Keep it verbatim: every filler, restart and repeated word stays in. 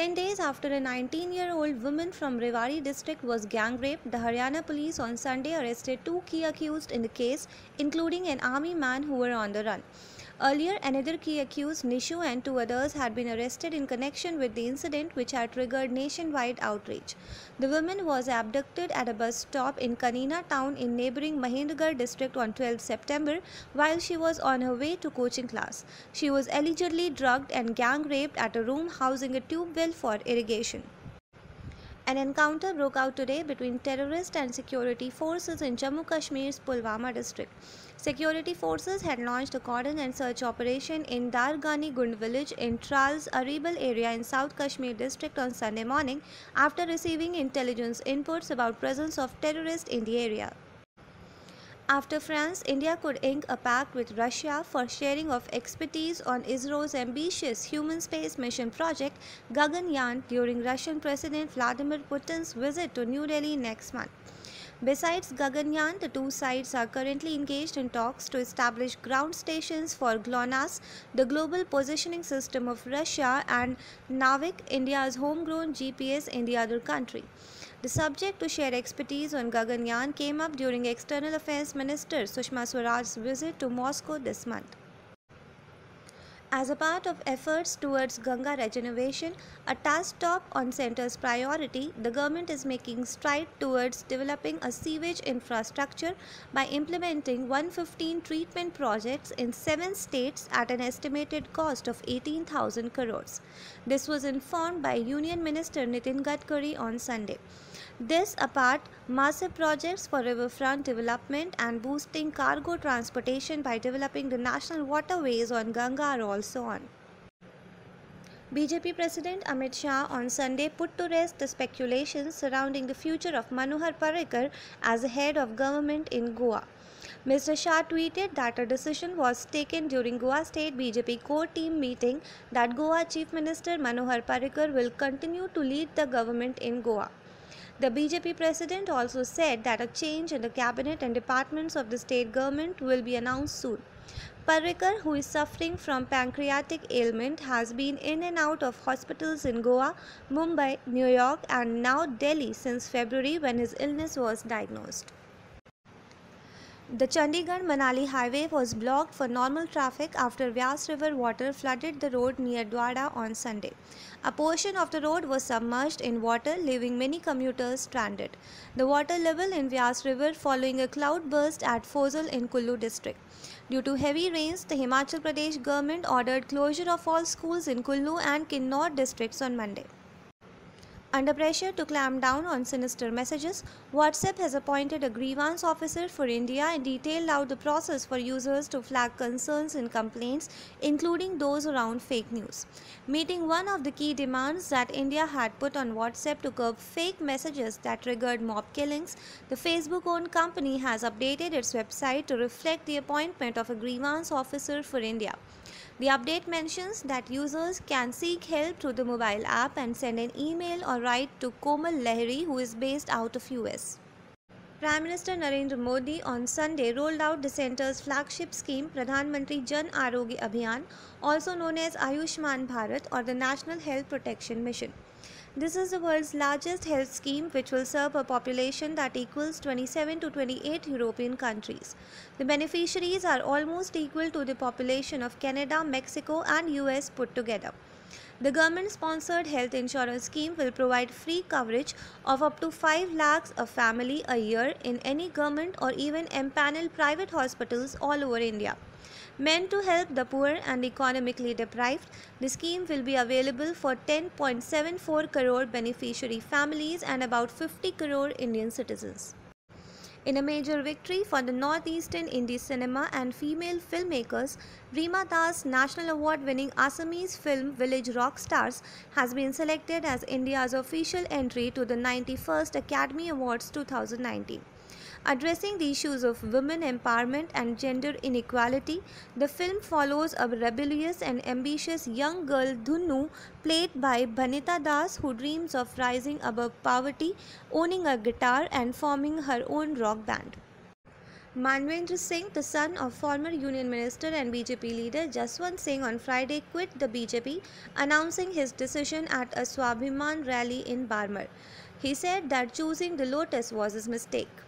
ten days after a nineteen-year-old woman from Rewari district was gang-raped, the Haryana police on Sunday arrested two key accused in the case, including an army man who were on the run. Earlier, another key accused, Nishu, and two others had been arrested in connection with the incident, which had triggered nationwide outrage. The woman was abducted at a bus stop in Kanina town in neighbouring Mahendragarh district on twelfth September while she was on her way to coaching class. She was allegedly drugged and gang-raped at a room housing a tube well for irrigation. An encounter broke out today between terrorists and security forces in Jammu Kashmir's Pulwama district. Security forces had launched a cordon and search operation in Dargani Gund village in Tral's Aribal area in South Kashmir district on Sunday morning after receiving intelligence inputs about presence of terrorists in the area. After France, India could ink a pact with Russia for sharing of expertise on ISRO's ambitious human space mission project Gaganyaan during Russian President Vladimir Putin's visit to New Delhi next month. Besides Gaganyaan, the two sides are currently engaged in talks to establish ground stations for GLONASS, the global positioning system of Russia, and NAVIC, India's homegrown G P S in the other country. The subject to share expertise on Gaganyaan came up during External Affairs Minister Sushma Swaraj's visit to Moscow this month. As a part of efforts towards Ganga regeneration, a task top on centre's priority, the government is making stride towards developing a sewage infrastructure by implementing one hundred fifteen treatment projects in seven states at an estimated cost of eighteen thousand crores. This was informed by Union Minister Nitin Gadkari on Sunday. This apart, massive projects for riverfront development and boosting cargo transportation by developing the national waterways on Ganga are also on. B J P President Amit Shah on Sunday put to rest the speculations surrounding the future of Manohar Parrikar as the head of government in Goa. Mister Shah tweeted that a decision was taken during Goa State B J P core team meeting that Goa Chief Minister Manohar Parrikar will continue to lead the government in Goa. The B J P president also said that a change in the cabinet and departments of the state government will be announced soon. Parrikar, who is suffering from pancreatic ailment, has been in and out of hospitals in Goa, Mumbai, New York, and now Delhi since February when his illness was diagnosed. The Chandigarh-Manali highway was blocked for normal traffic after Vyas River water flooded the road near Dwada on Sunday. A portion of the road was submerged in water, leaving many commuters stranded. The water level in Vyas River following a cloudburst at Fozal in Kullu district. Due to heavy rains, the Himachal Pradesh government ordered closure of all schools in Kullu and Kinnaur districts on Monday. Under pressure to clamp down on sinister messages, WhatsApp has appointed a grievance officer for India and detailed out the process for users to flag concerns and complaints, including those around fake news. Meeting one of the key demands that India had put on WhatsApp to curb fake messages that triggered mob killings, the Facebook-owned company has updated its website to reflect the appointment of a grievance officer for India. The update mentions that users can seek help through the mobile app and send an email or write to Komal Lahiri, who is based out of U S. Prime Minister Narendra Modi on Sunday rolled out the centre's flagship scheme Pradhan Mantri Jan Arogya Abhiyan, also known as Ayushman Bharat or the National Health Protection Mission. This is the world's largest health scheme which will serve a population that equals twenty-seven to twenty-eight European countries. The beneficiaries are almost equal to the population of Canada, Mexico and U S put together. The government-sponsored health insurance scheme will provide free coverage of up to five lakhs a family a year in any government or even empaneled private hospitals all over India. Meant to help the poor and economically deprived, the scheme will be available for ten point seven four crore beneficiary families and about fifty crore Indian citizens. In a major victory for the northeastern indie cinema and female filmmakers, Rima Das' national award-winning Assamese film Village Rockstars has been selected as India's official entry to the ninety-first Academy Awards two thousand nineteen. Addressing the issues of women empowerment and gender inequality, the film follows a rebellious and ambitious young girl Dhunu, played by Bhanita Das, who dreams of rising above poverty, owning a guitar and forming her own rock band. Manvendra Singh, the son of former Union Minister and B J P leader Jaswant Singh, on Friday quit the B J P, announcing his decision at a Swabhiman rally in Barmer. He said that choosing the Lotus was his mistake.